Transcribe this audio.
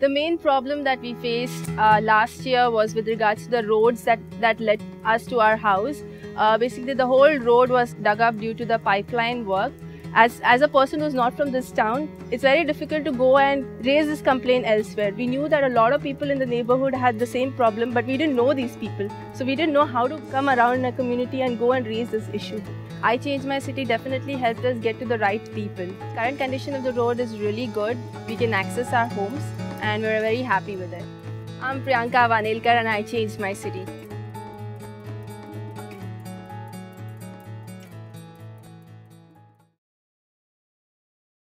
The main problem that we faced last year was with regards to the roads that led us to our house. Basically, the whole road was dug up due to the pipeline work. As a person who's not from this town, it's very difficult to go and raise this complaint elsewhere. We knew that a lot of people in the neighborhood had the same problem, but we didn't know these people. So we didn't know how to come around in a community and go and raise this issue. I Change My City definitely helped us get to the right people. Current condition of the road is really good. We can access our homes and we're very happy with it. I'm Priyanka Vanelkar and I Change My City.